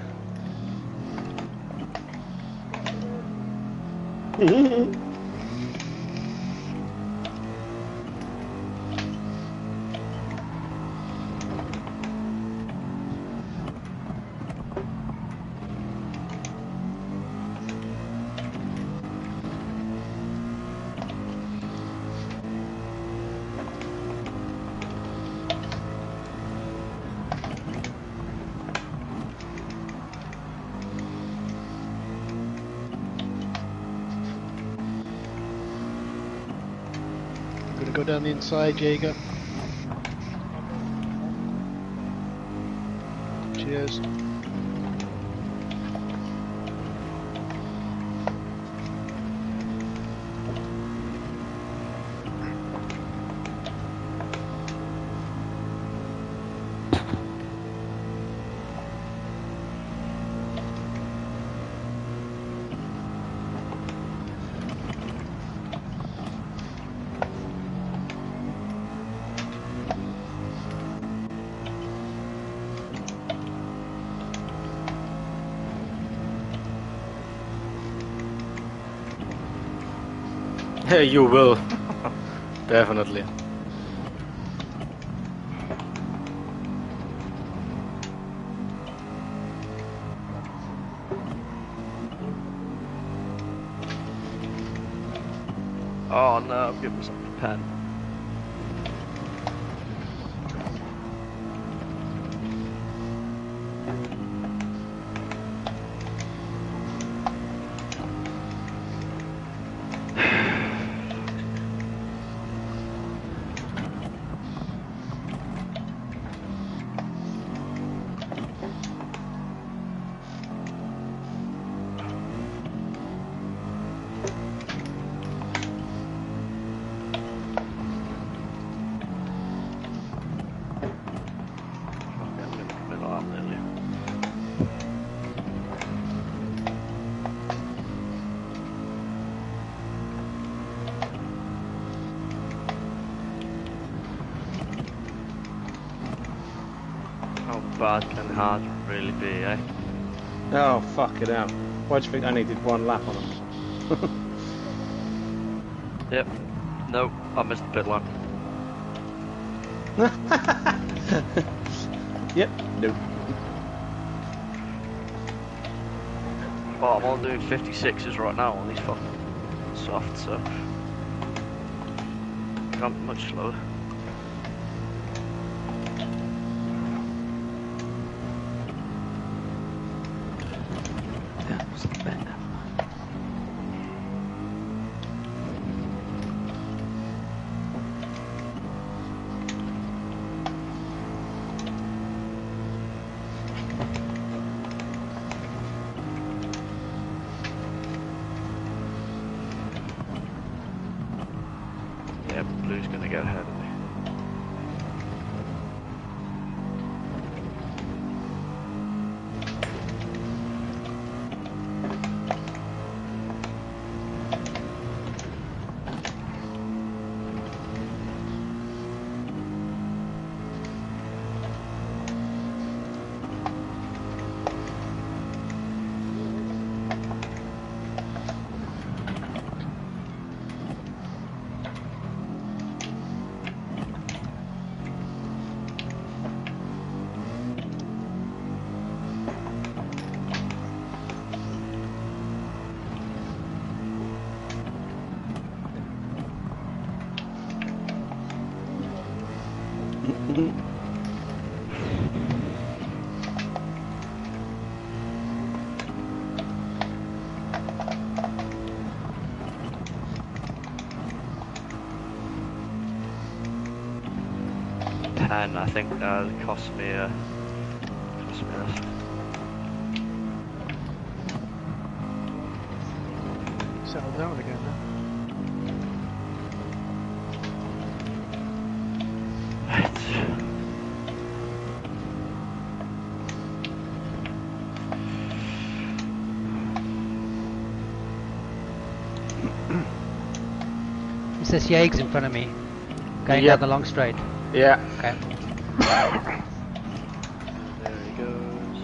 Go down the inside, Jaeger. Cheers. You will, definitely. Oh no, I'm giving myself a pen. fast and hard really be, eh? Oh, fucking hell. Why do you think I needed one lap on them? Yep. No, I missed the pit line. Yep, no. Oh, I'm all doing 56s right now on these fucking soft, so can't be much slower. Blue's gonna get ahead of me. And I think it cost me a settle down again now. This Jaeger's in front of me, going down the long straight. Yeah. Okay. There he goes.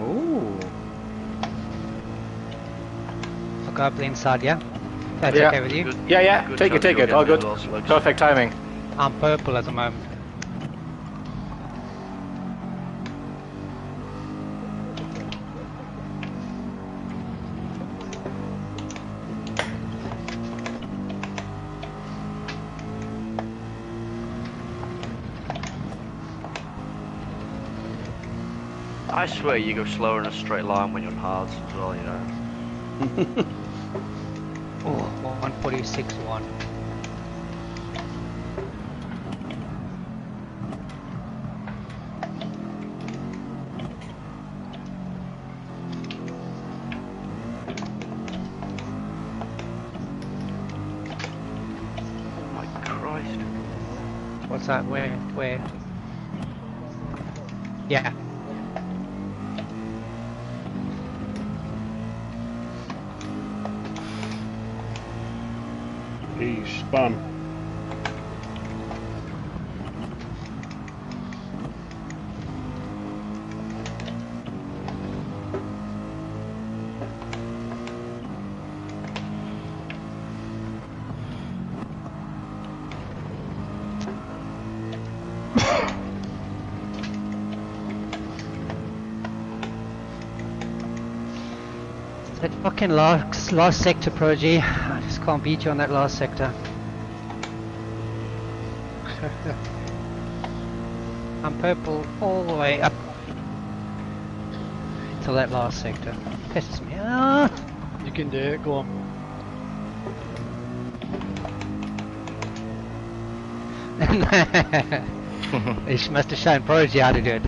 Ooh. I'll go up the inside, yeah? That's okay with you? Good. Yeah, yeah. Good take it. All good. Perfect timing. I'm purple at the moment. I swear you go slower in a straight line when you're on hards as well, you know. Oh, 146.1. Oh my Christ. What's that? Where? Yeah. He spun. That fucking last sector, Prodigy. Can't beat you on that last sector. I'm purple all the way up to that last sector. Pisses me off. You can do it, go on. He must have shown Prodigy how to do it.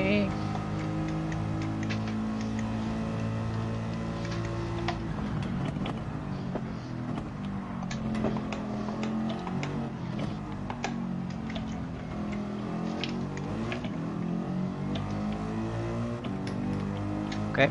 me. Okay.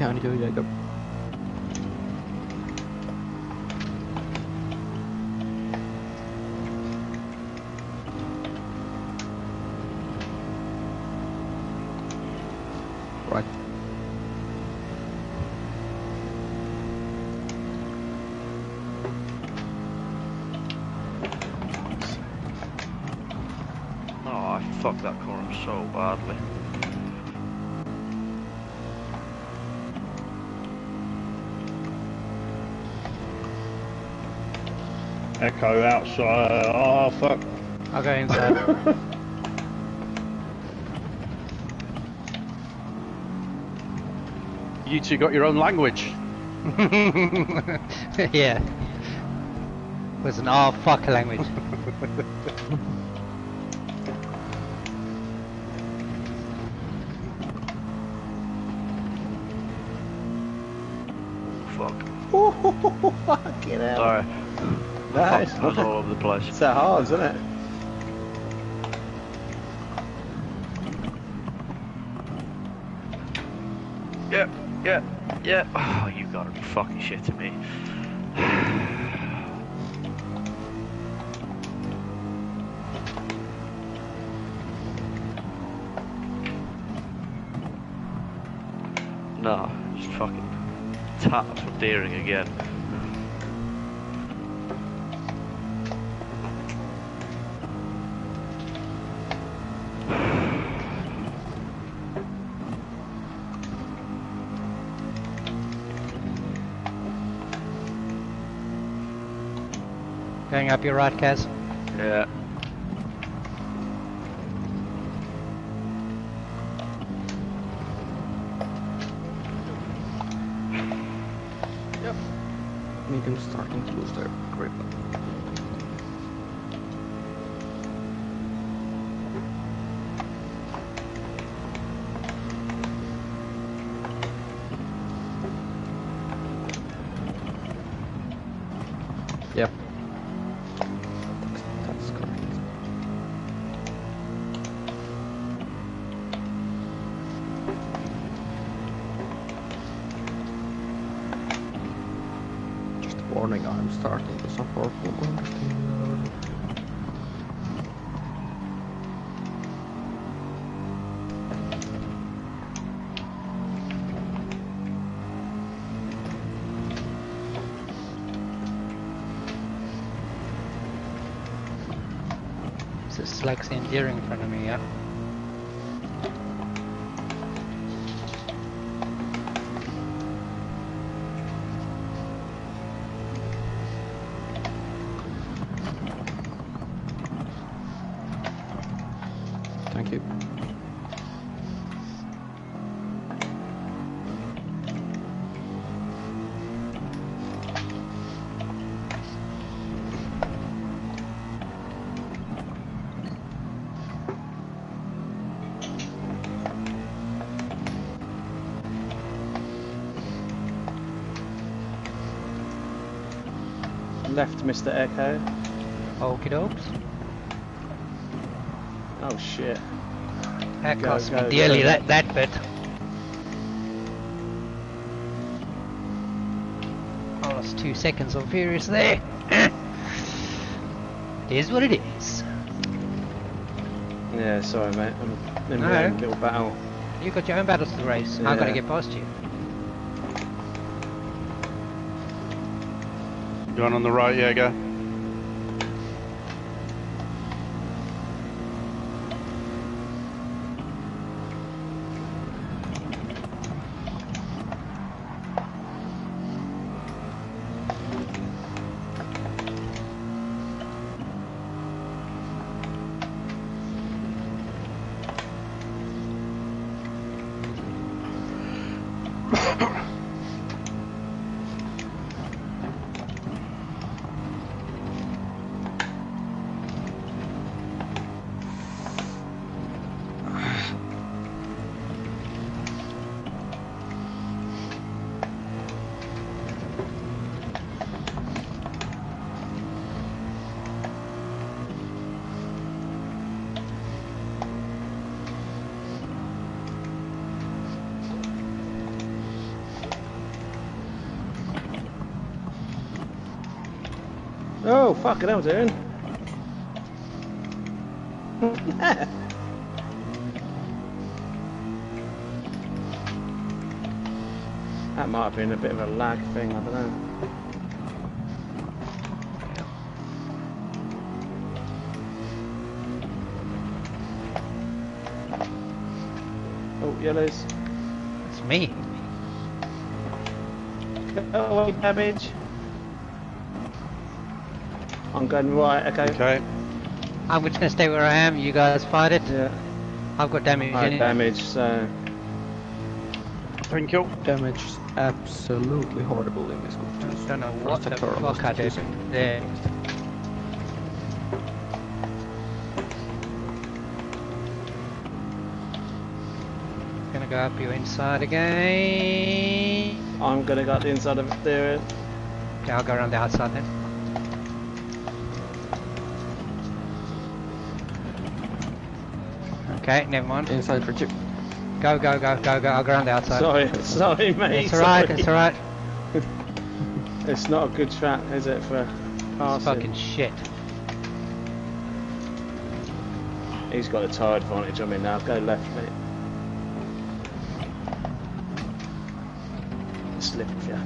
How do you do, Jacob? Right. Oh, I fucked that corner so badly. Echo outside. Oh fuck. I'll go inside. You two got your own language. Yeah. It was an "ah fuck" language. Fuck. Oh, fucking hell. Sorry. Nice. That was all over the place. It's so hard, isn't it? Yep, yep, yep. Oh, you gotta be fucking shitting me. No, just fucking tap from Deering again. Going up your right, Kaz? Yeah. Yep. You can start and close their grip. Yep. Warning, I'm starting to suffer from oversteer. So it's like the endearing in front of me, yeah? Thank you. Left, Mr. Echo. Okie dokes. Oh shit. That cost me dearly, that bit. I lost 2 seconds of furious there. It is what it is. Yeah, sorry mate, I'm in my own little battle. You got your own battles to race, yeah. I've got to get past you. Going on the right, Jaeger. Oh, fuck it, that was Aaron. That might have been a bit of a lag thing, I don't know. Oh, yellows. It's me. Go away, cabbage. I'm going right, okay. I'm just going to stay where I am, you guys fight it. Yeah. I've got damage in it. Damage, so... Thank you. Damage is absolutely horrible in this competition. I don't know what the fuck I did there. Gonna go up your inside again. I'm gonna go up the inside of it there. Okay, I'll go around the outside then. Okay, never mind. Inside for two. Go, go, go, go, go. I'll go around the outside. Sorry, mate. It's alright, it's alright. It's not a good track, is it, for passing? It's fucking shit. He's got a tyre advantage on me now. Go left, mate. Slip, yeah.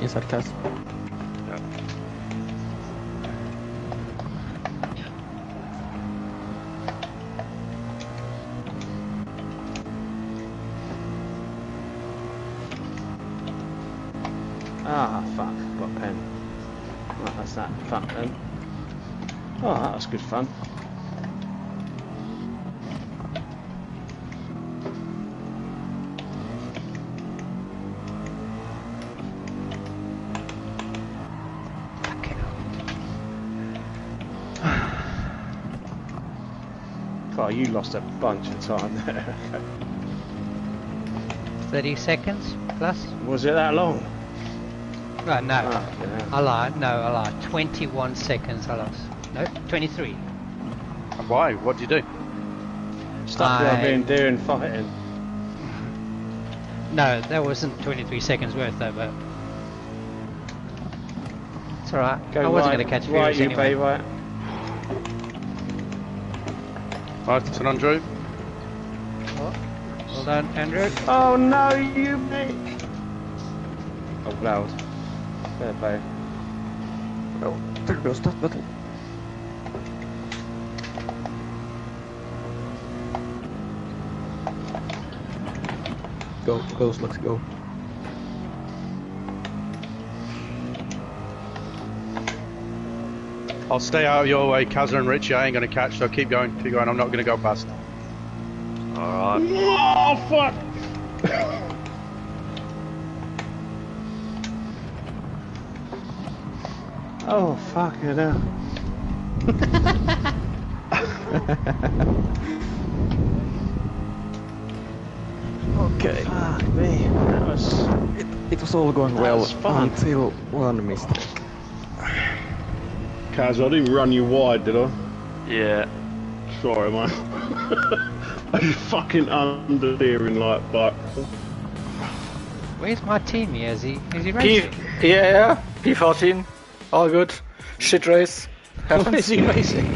Inside, Cass. Ah, fuck, got a pen. Right, that's that. Fuck then. Oh, that was good fun. God, you lost a bunch of time there. 30 seconds plus. Was it that long? Oh, no, oh, yeah. I lied, no, I lied. 21 seconds I lost. No, 23. Why? What did you do? Stuff that I've been doing fighting. No, that wasn't 23 seconds worth though, but... It's alright, I wasn't going to catch Furies anyway. Right, it's an Andrew. What? Well done, Andrew. Oh no, you mate! Oh, loud. Fair play. Oh, there goes that button. Go, goes, let's go. I'll stay out of your way, Kazza and Richie. I ain't gonna catch, so keep going, keep going. I'm not gonna go past. Alright. Oh, fuck! Oh, fuck it up. Okay. Fuck me. That was... It was all going well until one mistake. Kaz, I didn't run you wide, did I? Yeah. Sorry, man. I was fucking understeering like that. Where's my team here? Is he racing? Yeah, P14. All good. Shit race. What is he racing?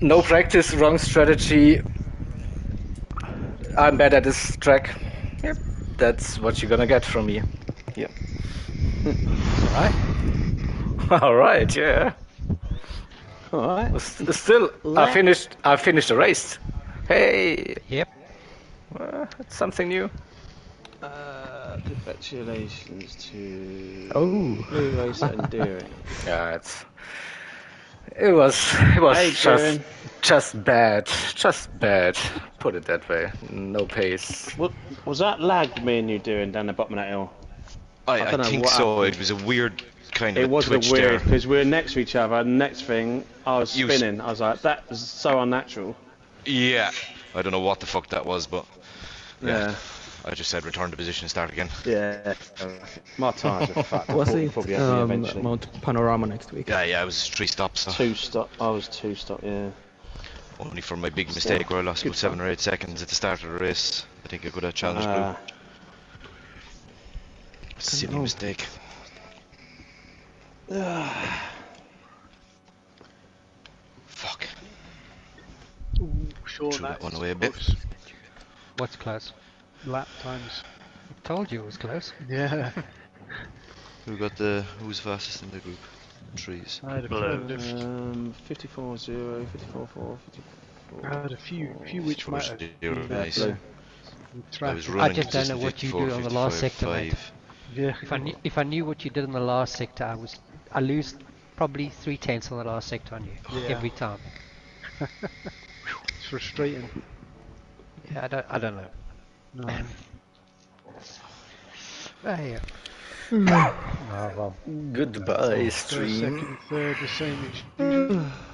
No practice, wrong strategy. I'm bad at this track. Yep. That's what you're gonna get from me. Yeah. Alright. Alright, yeah. Alright. Still, I finished the race. Hey. Yep. It's something new. Congratulations to Blue Racer and Deering. Yeah, it was hey, just bad. Put it that way. No pace. What was that lag me and you doing down the bottom of that hill? I think so. Happened. It was a weird kind of. It was a weird because we were next to each other. And next thing, I was spinning. I was like, that is so unnatural. Yeah, I don't know what the fuck that was, but yeah. I just said return to position and start again. Yeah, my tires are fucked. Was it Mount Panorama next week? Yeah, I was 3 stops. So. 2 stop. I was 2 stop. Yeah. Only for my big mistake where I lost about 7 or 8 seconds at the start of the race. I think I could have challenged Blue. Silly mistake. Fuck. Ooh, sure, threw that one away a bit. What's close? Lap times. I told you it was close. Yeah. Who got the... Who's fastest in the group? Trees. I had a 54-0, 54-4, 54-4. I had a few which might have been better. I just don't know what you do on the last sector, mate. Yeah. If I knew what you did in the last sector, I lose probably 3/10 on the last sector on you every time. It's frustrating. Yeah, I don't know. No. There you go. Goodbye, stream. Second, third, the same.